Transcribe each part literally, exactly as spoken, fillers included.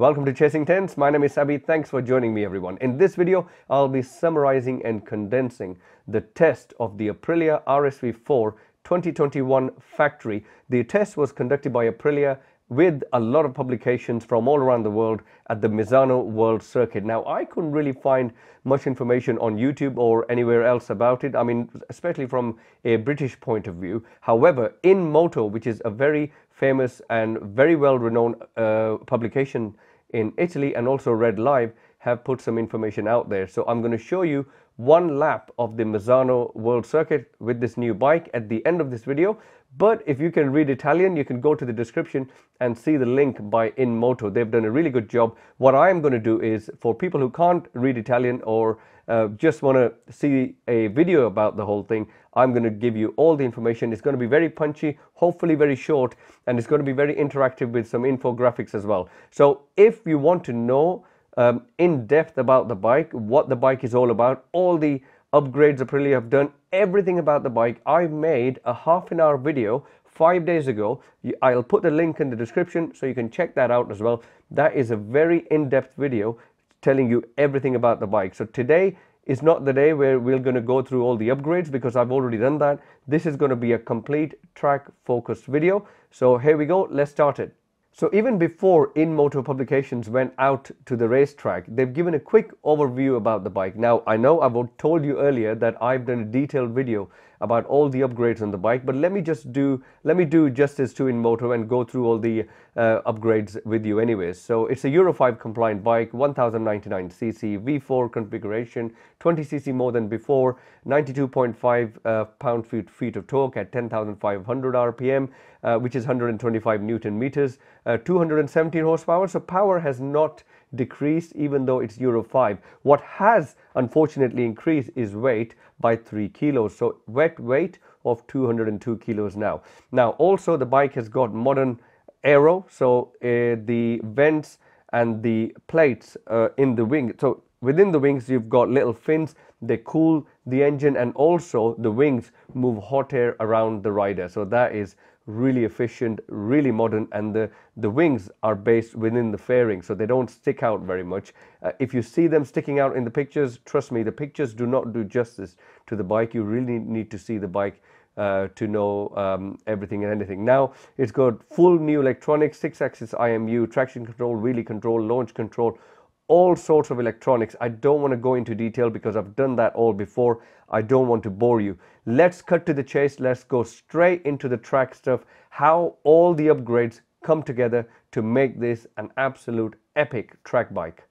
Welcome to Chasing Tenths. My name is Abhi. Thanks for joining me, everyone. In this video, I'll be summarizing and condensing the test of the Aprilia R S V four twenty twenty-one factory. The test was conducted by Aprilia with a lot of publications from all around the world at the Misano World Circuit. Now, I couldn't really find much information on YouTube or anywhere else about it, I mean, especially from a British point of view. However, InMoto, which is a very famous and very well-renowned uh, publication in Italy, and also Red Live, have put some information out there. So I'm going to show you one lap of the Misano World Circuit with this new bike at the end of this video. But if you can read Italian, you can go to the description and see the link by InMoto. They've done a really good job. What I'm going to do is, for people who can't read Italian or uh, just want to see a video about the whole thing, I'm going to give you all the information. It's going to be very punchy, hopefully very short, and it's going to be very interactive with some infographics as well. So if you want to know um, in depth about the bike, what the bike is all about, all the upgrades Aprilia have done, everything about the bike, I made a half an hour video five days ago. I'll put the link in the description so you can check that out as well. That is a very in-depth video telling you everything about the bike. So today is not the day where we're going to go through all the upgrades because I've already done that. This is going to be a complete track focused video. So here we go, let's start it. So even before InMoto publications went out to the racetrack, they've given a quick overview about the bike. Now, I know I've told you earlier that I've done a detailed video about all the upgrades on the bike, but let me just do let me do justice to InMoto and go through all the uh, upgrades with you anyways. So it's a Euro five compliant bike, one thousand ninety-nine c c, V four configuration, twenty c c more than before, ninety-two point five uh, pound-feet of torque at ten thousand five hundred R P M, uh, which is one hundred twenty-five Newton meters, uh, two hundred seventeen horsepower. So power has not decreased even though it's Euro five. What has unfortunately increased is weight by three kilos, so wet weight of two hundred two kilos now. Now also the bike has got modern aero, so uh, the vents and the plates uh, in the wing, so within the wings you've got little fins, they cool the engine, and also the wings move hot air around the rider, so that is really efficient, really modern, and the the wings are based within the fairing, so they don't stick out very much. Uh, if you see them sticking out in the pictures, trust me, the pictures do not do justice to the bike. You really need to see the bike uh, to know um, everything and anything. Now it's got full new electronics, six axis I M U, traction control, wheelie control, launch control, all sorts of electronics. I don't want to go into detail because I've done that all before. I don't want to bore you. Let's cut to the chase. Let's go straight into the track stuff, how all the upgrades come together to make this an absolute epic track bike.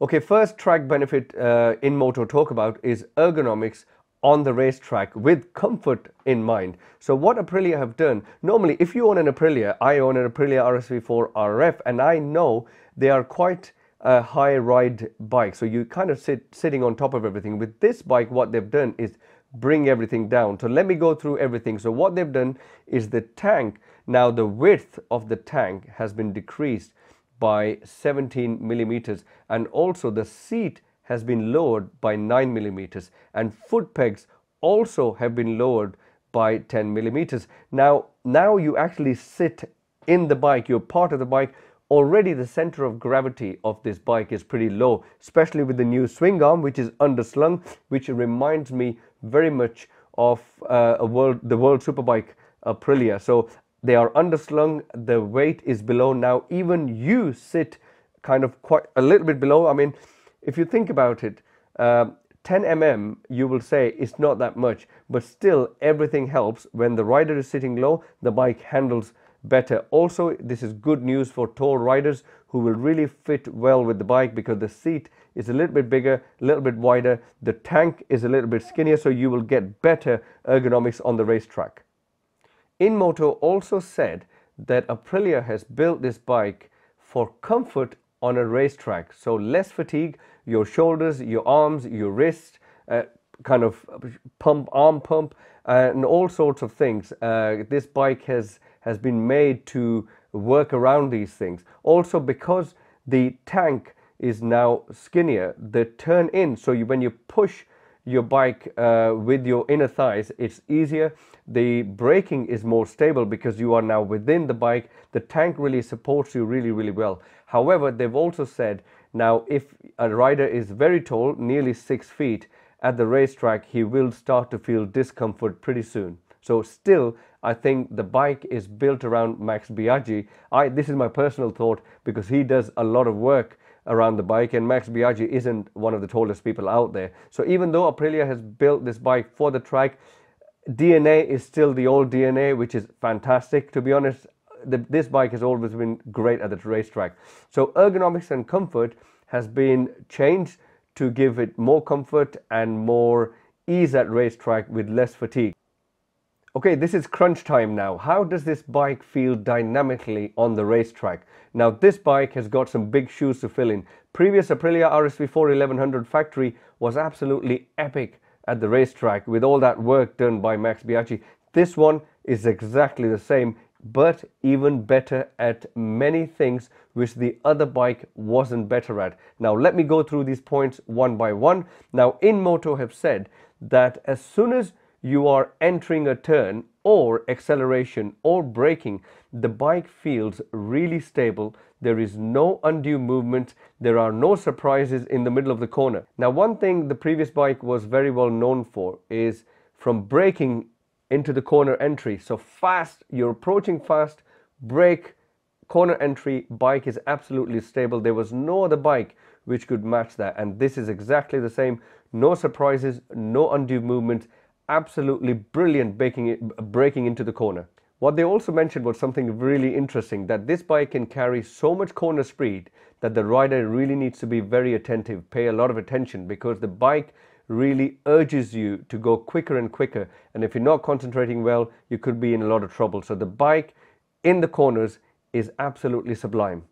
Okay, first track benefit uh, InMoto talk about is ergonomics on the racetrack with comfort in mind. So what Aprilia have done, normally if you own an Aprilia, I own an Aprilia R S V four R F, and I know they are quite a high ride bike, so you kind of sit sitting on top of everything. With this bike, what they've done is bring everything down. So let me go through everything. So what they've done is the tank, now the width of the tank has been decreased by seventeen millimeters, and also the seat has been lowered by nine millimeters, and foot pegs also have been lowered by ten millimeters. Now now you actually sit in the bike, you're part of the bike. Already the center of gravity of this bike is pretty low, especially with the new swing arm, which is underslung, which reminds me very much of uh, a world, the World Superbike Aprilia. So they are underslung, the weight is below. Now even you sit kind of quite a little bit below. I mean, if you think about it, uh, ten millimeters, you will say it's not that much, but still everything helps. When the rider is sitting low, the bike handles better. Also, this is good news for tall riders who will really fit well with the bike because the seat is a little bit bigger, a little bit wider, the tank is a little bit skinnier, so you will get better ergonomics on the racetrack. InMoto also said that Aprilia has built this bike for comfort on a racetrack, so less fatigue, your shoulders, your arms, your wrists, uh, kind of pump, arm pump, uh, and all sorts of things. Uh, this bike has has been made to work around these things. Also, because the tank is now skinnier, the turn in, so you, when you push, your bike uh, with your inner thighs, it's easier. The braking is more stable because you are now within the bike. The tank really supports you really, really well. However, they've also said now if a rider is very tall, nearly six feet, at the racetrack, he will start to feel discomfort pretty soon. So still, I think the bike is built around Max Biaggi. I, this is my personal thought because he does a lot of work around the bike, and Max Biaggi isn't one of the tallest people out there. So even though Aprilia has built this bike for the track, D N A is still the old D N A, which is fantastic. To be honest, the, this bike has always been great at the racetrack. So ergonomics and comfort has been changed to give it more comfort and more ease at racetrack with less fatigue. Okay, this is crunch time now. How does this bike feel dynamically on the racetrack? Now, this bike has got some big shoes to fill in. Previous Aprilia R S V four eleven hundred factory was absolutely epic at the racetrack with all that work done by Max Biaggi. This one is exactly the same, but even better at many things which the other bike wasn't better at. Now, let me go through these points one by one. Now, InMoto have said that as soon as you are entering a turn or acceleration or braking, the bike feels really stable. There is no undue movement. There are no surprises in the middle of the corner. Now, one thing the previous bike was very well known for is from braking into the corner entry. So fast, you're approaching fast, brake, corner entry, bike is absolutely stable. There was no other bike which could match that. And this is exactly the same. No surprises, no undue movement. Absolutely brilliant breaking, it, breaking into the corner. What they also mentioned was something really interesting, that this bike can carry so much corner speed that the rider really needs to be very attentive, pay a lot of attention, because the bike really urges you to go quicker and quicker, and if you're not concentrating well, you could be in a lot of trouble. So the bike in the corners is absolutely sublime.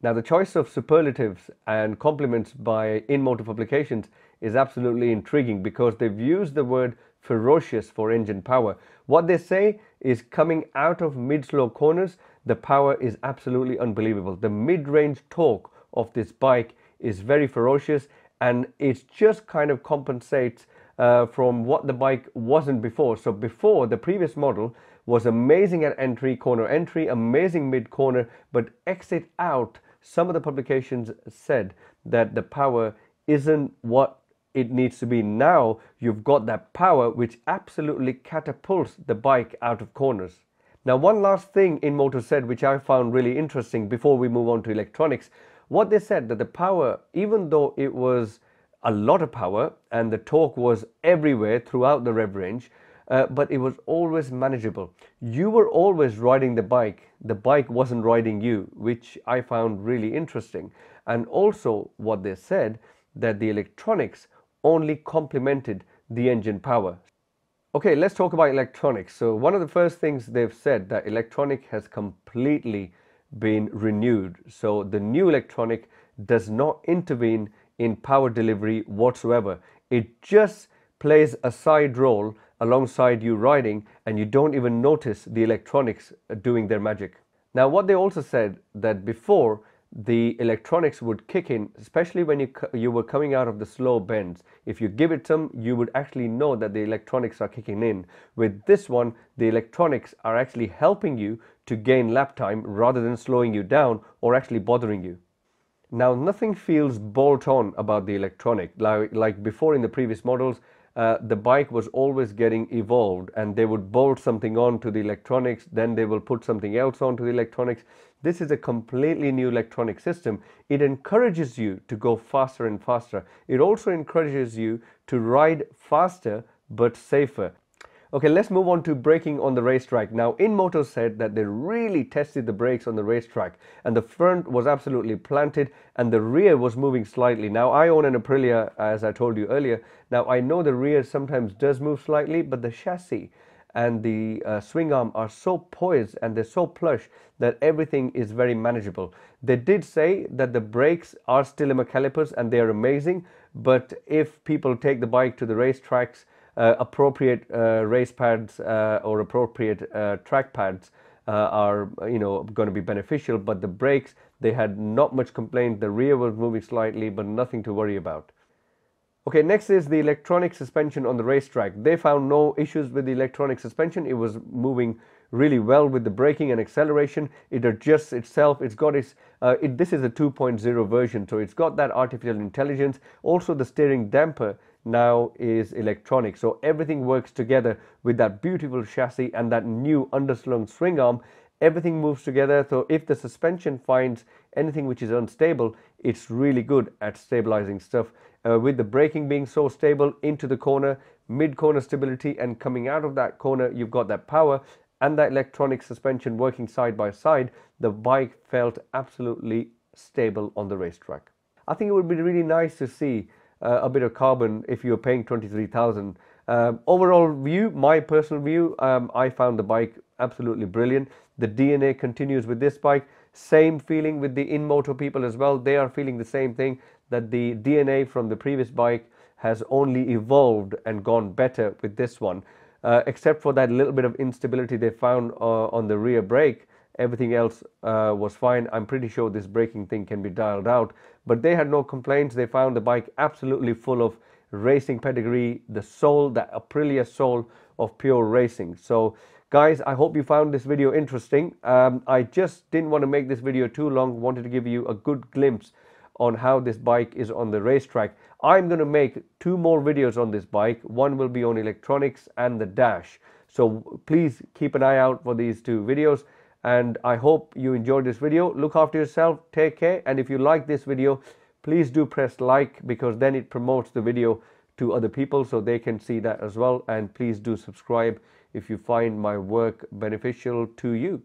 Now, the choice of superlatives and compliments by InMoto Publications is absolutely intriguing because they've used the word ferocious for engine power. What they say is coming out of mid-slow corners, the power is absolutely unbelievable. The mid-range torque of this bike is very ferocious, and it just kind of compensates uh, from what the bike wasn't before. So before, the previous model was amazing at entry, corner entry, amazing mid-corner, but exit out, some of the publications said that the power isn't what it needs to be. Now you've got that power which absolutely catapults the bike out of corners. Now, one last thing InMoto said which I found really interesting before we move on to electronics. What they said, that the power, even though it was a lot of power and the torque was everywhere throughout the rev range, Uh, but it was always manageable. You were always riding the bike. The bike wasn't riding you, which I found really interesting. And also what they said, that the electronics only complemented the engine power. Okay, let's talk about electronics. So one of the first things they've said, that electronic has completely been renewed. So the new electronic does not intervene in power delivery whatsoever. It just plays a side role alongside you riding, and you don't even notice the electronics doing their magic. Now, what they also said, that before, the electronics would kick in, especially when you you were coming out of the slow bends. If you give it some, you would actually know that the electronics are kicking in. With this one, the electronics are actually helping you to gain lap time rather than slowing you down or actually bothering you. Now, nothing feels bolt-on about the electronic. Like, like before in the previous models, Uh, the bike was always getting evolved, and they would bolt something on to the electronics, then they will put something else onto the electronics. This is a completely new electronic system. It encourages you to go faster and faster. It also encourages you to ride faster but safer. Okay, let's move on to braking on the racetrack. Now, InMoto said that they really tested the brakes on the racetrack, and the front was absolutely planted and the rear was moving slightly. Now, I own an Aprilia, as I told you earlier. Now, I know the rear sometimes does move slightly, but the chassis and the uh, swing arm are so poised and they're so plush that everything is very manageable. They did say that the brakes are Stillima calipers and they are amazing, but if people take the bike to the racetracks, Uh, appropriate uh, race pads uh, or appropriate uh, track pads uh, are, you know, going to be beneficial. But the brakes, they had not much complaint. The rear was moving slightly, but nothing to worry about. Okay, next is the electronic suspension on the racetrack. They found no issues with the electronic suspension. It was moving really well with the braking and acceleration. It adjusts itself. It's got its uh, it, this is a two point oh version, so it's got that artificial intelligence. Also, the steering damper now is electronic, so everything works together with that beautiful chassis and that new underslung swing arm. Everything moves together, so if the suspension finds anything which is unstable, it's really good at stabilizing stuff. Uh, with the braking being so stable into the corner, mid-corner stability, and coming out of that corner, you've got that power and that electronic suspension working side by side. The bike felt absolutely stable on the racetrack. I think it would be really nice to see uh, a bit of carbon if you're paying twenty-three thousand. Um, overall view, my personal view, um, I found the bike absolutely brilliant. The D N A continues with this bike. Same feeling with the InMoto people as well. They are feeling the same thing, that the D N A from the previous bike has only evolved and gone better with this one. Uh, except for that little bit of instability they found uh, on the rear brake, everything else uh, was fine. I'm pretty sure this braking thing can be dialed out. But they had no complaints. They found the bike absolutely full of racing pedigree, the soul, the Aprilia soul of pure racing. So guys, I hope you found this video interesting. um, I just didn't want to make this video too long, wanted to give you a good glimpse on how this bike is on the racetrack. I'm going to make two more videos on this bike. One will be on electronics and the dash, so please keep an eye out for these two videos, and I hope you enjoyed this video. Look after yourself, take care, and if you like this video, please do press like, because then it promotes the video to other people so they can see that as well. And please do subscribe if you find my work beneficial to you.